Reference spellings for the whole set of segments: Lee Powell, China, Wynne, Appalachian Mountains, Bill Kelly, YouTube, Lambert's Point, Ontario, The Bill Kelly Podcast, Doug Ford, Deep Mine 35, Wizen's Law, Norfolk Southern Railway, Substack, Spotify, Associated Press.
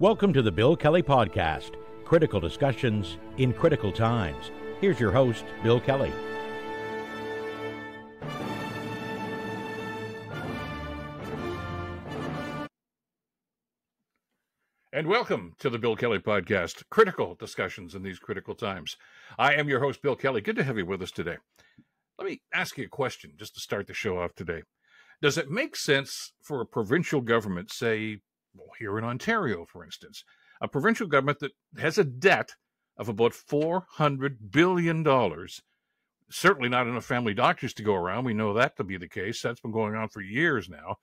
Welcome to the Bill Kelly Podcast, critical discussions in critical times. Here's your host, Bill Kelly. And welcome to the Bill Kelly Podcast, critical discussions in these critical times. I am your host, Bill Kelly. Good to have you with us today. Let me ask you a question just to start the show off today. Does it make sense for a provincial government, say, here in Ontario, for instance, a provincial government that has a debt of about $400 billion, certainly not enough family doctors to go around. We know that to be the case. That's been going on for years now.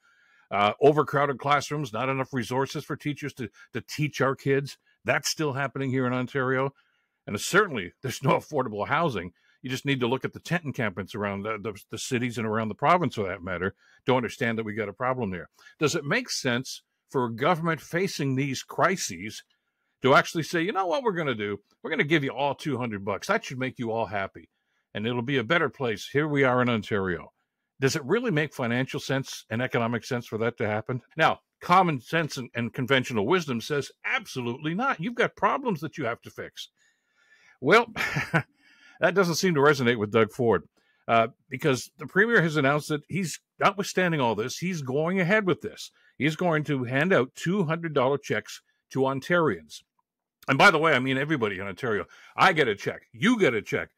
Overcrowded classrooms, not enough resources for teachers to teach our kids. That's still happening here in Ontario. And certainly there's no affordable housing. You just need to look at the tent encampments around the cities and around the province, for that matter, to understand that we got a problem there. Does it make sense for a government facing these crises to actually say, you know what we're going to do? We're going to give you all $200. That should make you all happy, and it'll be a better place. Here we are in Ontario. Does it really make financial sense and economic sense for that to happen? Now, common sense and conventional wisdom says absolutely not. You've got problems that you have to fix. Well, that doesn't seem to resonate with Doug Ford because the premier has announced that he's, notwithstanding all this, he's going ahead with this. He's going to hand out $200 checks to Ontarians. And by the way, I mean everybody in Ontario. I get a check. You get a check.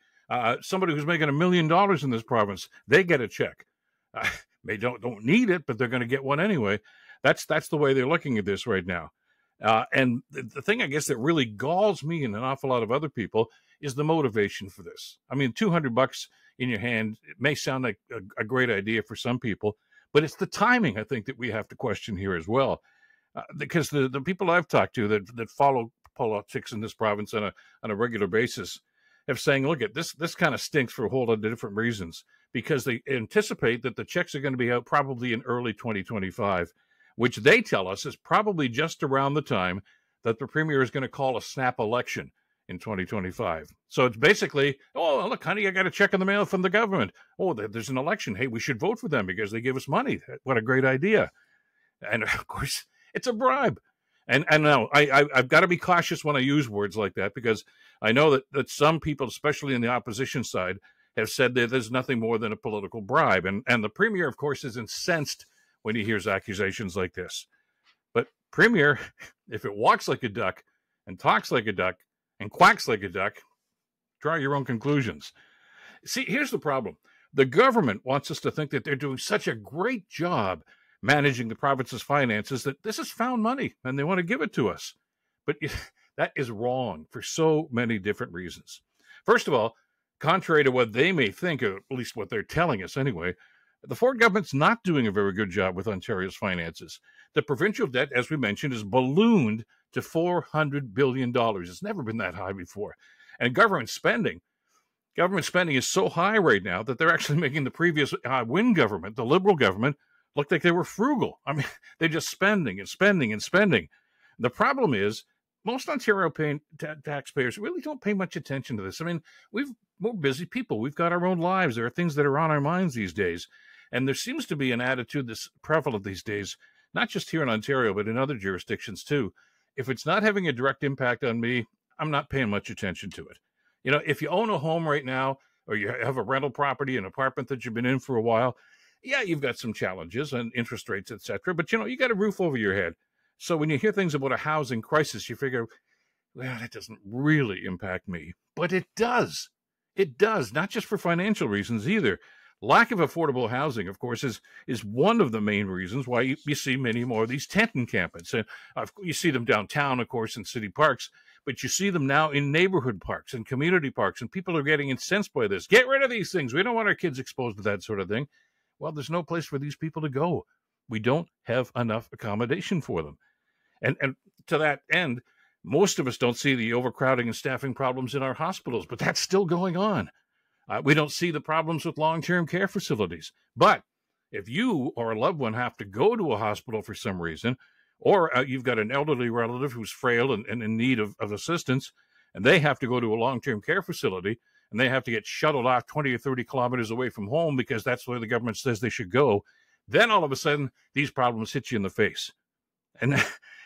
Somebody who's making $1 million in this province, they get a check. They don't need it, but they're going to get one anyway. That's the way they're looking at this right now. And the thing, I guess, that really galls me and an awful lot of other people is the motivation for this. I mean, $200 in your hand, it may sound like a great idea for some people, but it's the timing, I think, that we have to question here as well. Because the people I've talked to that follow politics in this province on a regular basis have saying, look, at this kind of stinks for a whole lot of different reasons, because they anticipate that the checks are going to be out probably in early 2025, which they tell us is probably just around the time that the premier is going to call a snap election in 2025. So it's basically, oh, look, honey, I got a check in the mail from the government. Oh, there's an election. Hey, we should vote for them because they give us money. What a great idea. And of course, it's a bribe. And now I've got to be cautious when I use words like that, because I know that some people, especially in the opposition side, have said that there's nothing more than a political bribe. And the premier, of course, is incensed when he hears accusations like this. But premier, if it walks like a duck and talks like a duck and quacks like a duck, draw your own conclusions. See, here's the problem. The government wants us to think that they're doing such a great job managing the province's finances that this is found money and they want to give it to us. But that is wrong for so many different reasons. First of all, contrary to what they may think, or at least what they're telling us anyway, the Ford government's not doing a very good job with Ontario's finances. The provincial debt, as we mentioned, is ballooned to $400 billion. It's never been that high before. And government spending is so high right now that they're actually making the previous Wynne government, the Liberal government, look like they were frugal. I mean, they're just spending and spending and spending. The problem is most Ontario taxpayers really don't pay much attention to this. I mean, we're busy people. We've got our own lives. There are things that are on our minds these days. And there seems to be an attitude that's prevalent these days, not just here in Ontario, but in other jurisdictions too. If it's not having a direct impact on me, I'm not paying much attention to it. You know, if you own a home right now, or you have a rental property, an apartment that you've been in for a while, yeah, you've got some challenges and interest rates, et cetera, but, you know, you got a roof over your head. So when you hear things about a housing crisis, you figure, well, that doesn't really impact me. But it does. It does, not just for financial reasons either. Lack of affordable housing, of course, is one of the main reasons why you see many more of these tent encampments. And you see them downtown, of course, in city parks, but you see them now in neighborhood parks and community parks, and people are getting incensed by this. Get rid of these things. We don't want our kids exposed to that sort of thing. Well, there's no place for these people to go. We don't have enough accommodation for them. And to that end, most of us don't see the overcrowding and staffing problems in our hospitals, but that's still going on. We don't see the problems with long-term care facilities. But if you or a loved one have to go to a hospital for some reason, or you've got an elderly relative who's frail and in need of assistance, and they have to go to a long-term care facility, and they have to get shuttled off 20 or 30 kilometers away from home because that's where the government says they should go, then all of a sudden, these problems hit you in the face. And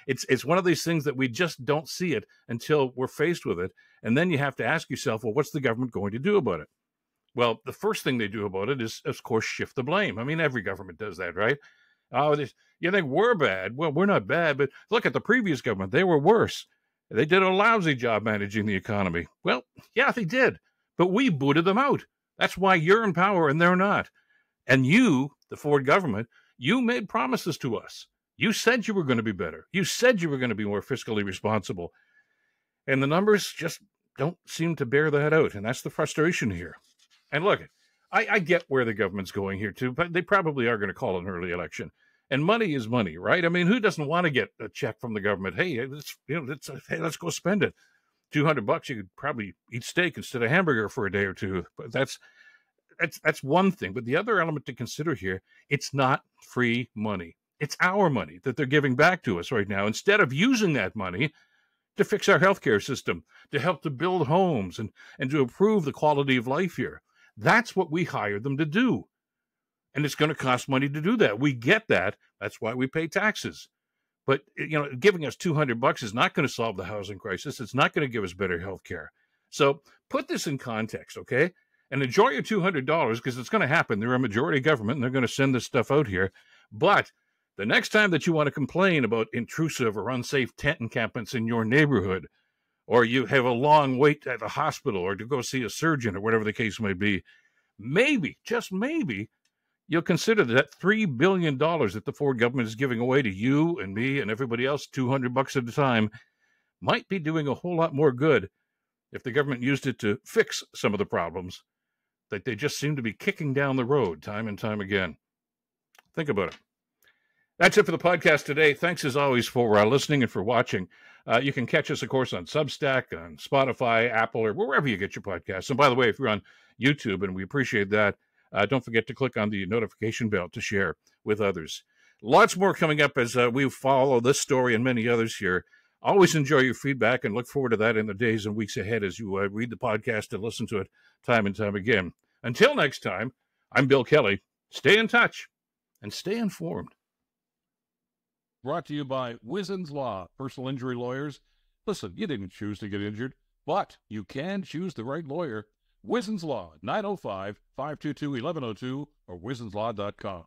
it's one of these things that we just don't see it until we're faced with it. And then you have to ask yourself, well, what's the government going to do about it? Well, the first thing they do about it is, of course, shift the blame. I mean, every government does that, right? Oh, you think we're bad. Well, we're not bad, but look at the previous government. They were worse. They did a lousy job managing the economy. Well, yeah, they did, but we booted them out. That's why you're in power and they're not. And you, the Ford government, you made promises to us. You said you were going to be better. You said you were going to be more fiscally responsible. And the numbers just don't seem to bear that out. And that's the frustration here. And look, I get where the government's going here too, but they probably are going to call an early election. And money is money, right? I mean, who doesn't want to get a check from the government? Hey, let's go spend it. $200, you could probably eat steak instead of hamburger for a day or two. But that's one thing. But the other element to consider here, it's not free money. It's our money that they're giving back to us right now. Instead of using that money to fix our healthcare system, to help to build homes and to improve the quality of life here. That's what we hired them to do. And it's going to cost money to do that. We get that. That's why we pay taxes. But, you know, giving us $200 is not going to solve the housing crisis. It's not going to give us better health care. So put this in context, okay? And enjoy your $200 because it's going to happen. They're a majority government and they're going to send this stuff out here. But the next time that you want to complain about intrusive or unsafe tent encampments in your neighborhood, or you have a long wait at the hospital or to go see a surgeon or whatever the case may be, maybe, just maybe, you'll consider that $3 billion that the Ford government is giving away to you and me and everybody else, $200 at a time, might be doing a whole lot more good if the government used it to fix some of the problems that they just seem to be kicking down the road time and time again. Think about it. That's it for the podcast today. Thanks, as always, for listening and for watching. You can catch us, of course, on Substack, on Spotify, Apple, or wherever you get your podcasts. And by the way, if you're on YouTube, and we appreciate that, don't forget to click on the notification bell to share with others. Lots more coming up as we follow this story and many others here. Always enjoy your feedback and look forward to that in the days and weeks ahead as you read the podcast and listen to it time and time again. Until next time, I'm Bill Kelly. Stay in touch and stay informed. Brought to you by Wizen's Law, personal injury lawyers. Listen, you didn't choose to get injured, but you can choose the right lawyer. Wizen's Law, 905-522-1102 or wizenslaw.com.